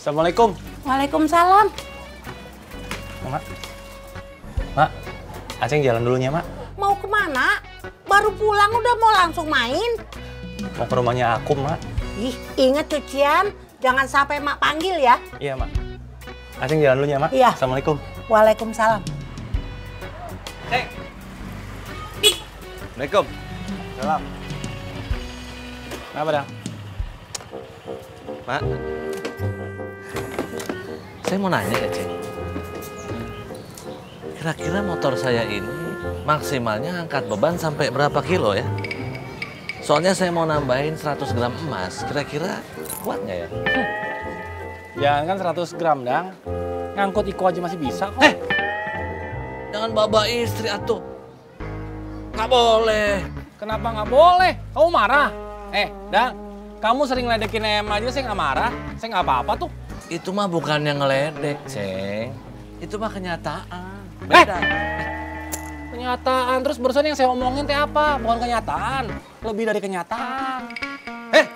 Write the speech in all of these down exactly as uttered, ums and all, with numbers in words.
Assalamualaikum. Waalaikumsalam. Mak, Mak, Aceng jalan dulunya, Mak. Mau kemana? Baru pulang udah mau langsung main. Mau ke rumahnya aku, Mak. Ih, inget cucian. Jangan sampai Mak panggil ya. Iya, Mak. Aceng jalan dulunya, Mak. Iya. Assalamualaikum. Waalaikumsalam. Ceng. Waalaikumsalam. Salam. Kenapa, Dang? Mak, saya mau nanya ya, Ceng. Kira-kira motor saya ini maksimalnya angkat beban sampai berapa kilo ya? Soalnya saya mau nambahin seratus gram emas, kira-kira kuatnya ya? Hmm. Jangan kan seratus gram, Dang. Ngangkut iku aja masih bisa kok. Eh! Jangan bawa istri, atuh. Nggak boleh. Kenapa nggak boleh? Kamu marah? Eh, Dang, kamu sering ledekin em aja, saya nggak marah. Saya nggak apa-apa tuh. Itu mah bukan yang ngeledek, Ceng. Itu mah kenyataan. Beda. Eh! Kenyataan. Terus barusan yang saya omongin teh apa? Bukan kenyataan. Lebih dari kenyataan. Eh!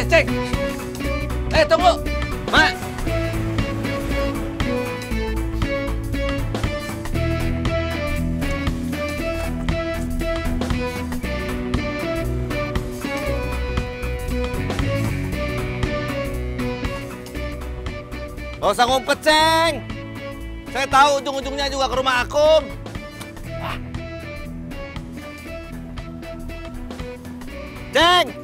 Eh, Ceng! Eh, tunggu! Mak! Gak usah ngumpet, Ceng. Saya tahu ujung-ujungnya juga ke rumah aku. Ceng!